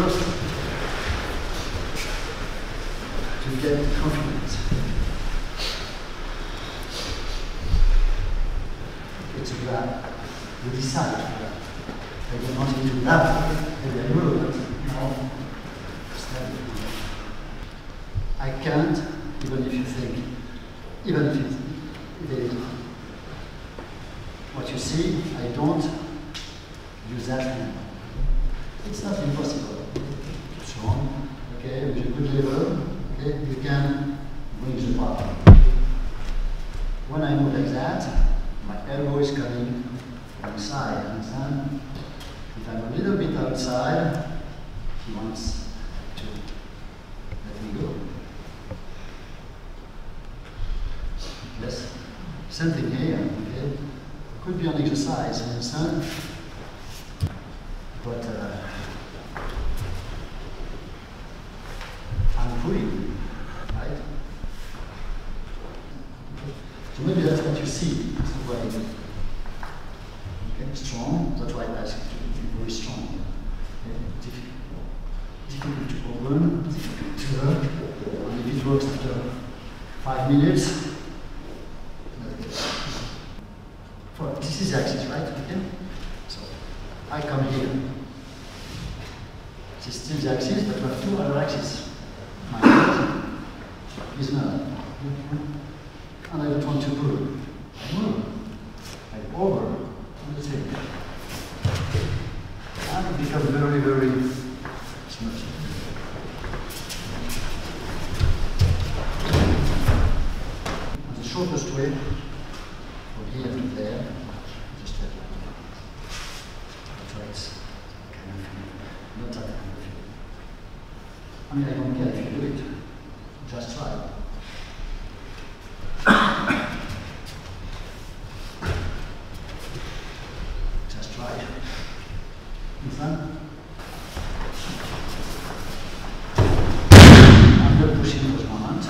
first to get confidence. It's that we decide that they will not do that, they will rule it. No, I can't, even if you think, even if you they, what you see, I don't use that anymore. It's not impossible. It's wrong. Okay, with a good level, okay, you can bring the partner. When I move like that, my elbow is coming from the side, understand? If I'm a little bit outside, he wants to let me go. Yes? Same thing here, okay? Could be an exercise, you understand? But I'm free, right? So maybe that's what you see. That's what I do. Okay, strong. That's why I ask you to be very strong. Okay? Difficult to overrun, difficult to work. And if it works after 5 minutes, this is axis, right? Okay? So I come here. This is still the axis, but we have two other axes. My hand is not. And I don't want to pull. I move. I over. And that's it. And it becomes very, very smooth. And the shortest way from here to there. I mean, I don't care if you do it. Just try. Just try. Understand? I'm not pushing for the moment.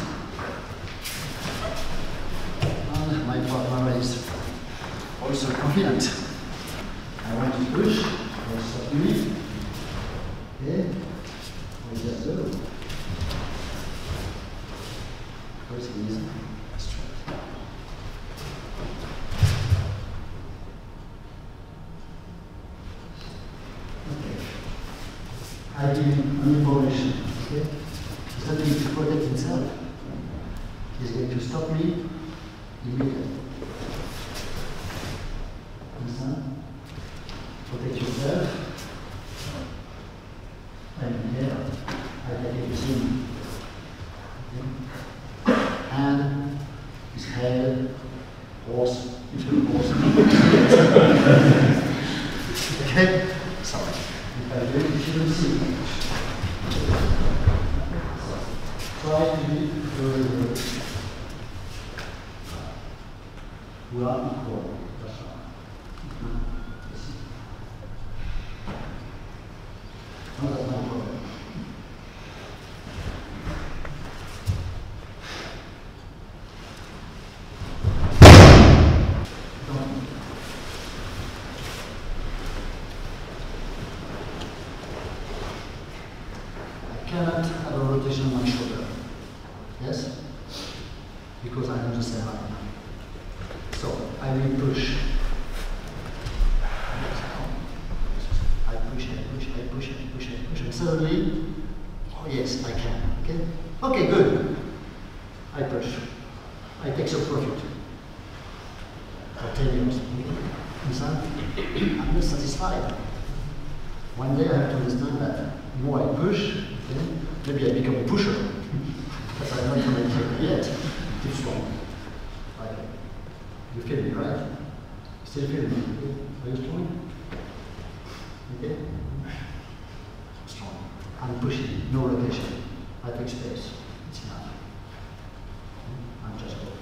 And my partner is also confident. I want to push, or stop me. Okay? Just do it. First easy. Okay. I give him an information. Okay? He's not going to protect himself. He's going to stop me immediately. Understand? Protect yourself. And here, I let him see. Hand, his head, horse, into the horse. Okay? Sorry. If I do, you shouldn't see. Try to be very good. We are equal. That's right. No, that's not a problem. I cannot have a rotation on my shoulder. Yes? Because I am the same height. So I will push. Suddenly, oh yes, I can. Okay, okay, good. I push. I take some profit for 10 years. I'm not satisfied. One day I have to understand that the more I push, okay, maybe I become a pusher. But I'm not going to yet. It's wrong. Okay. You feel me, right? Still feel me? Are you strong? Okay. I'm pushing, no rotation. I take space. It's enough. I'm just going.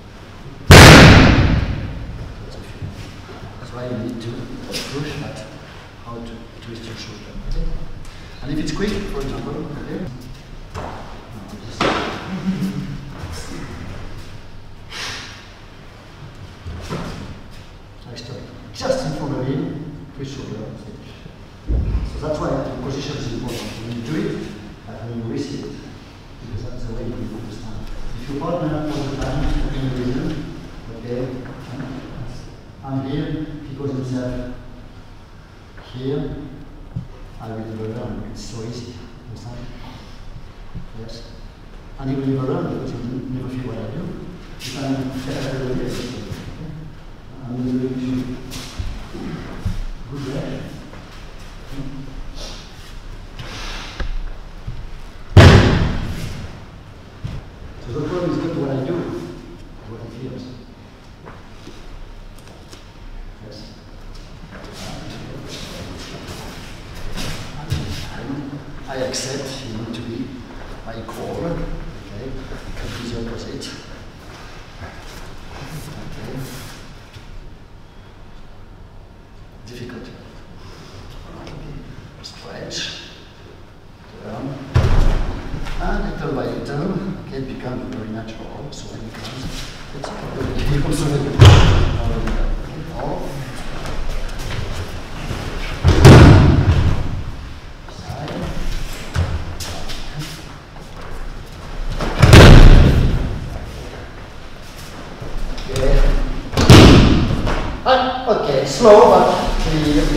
That's why you need to push, but how to twist your shoulder. Okay? And if it's quick, for example, okay? I stop just in front of him, twist shoulder. So that's why I have to push. position is important. When you do it, and when you risk it, because that's the way you understand. If you partner all the time for any reason, okay, I'm here, he goes himself here, I will never learn. It's so easy, understand? Yes. And you will never learn because you never feel what I do. You can get a little bit. I'm going to do good way. So the problem is not what I do, what it feels. Yes. I accept you want to be my core, okay? It can be the opposite. Okay. Difficult. Stretch, turn, and little by little, okay, it becomes very natural. So when it comes, it's okay. Also off. Okay, slow, but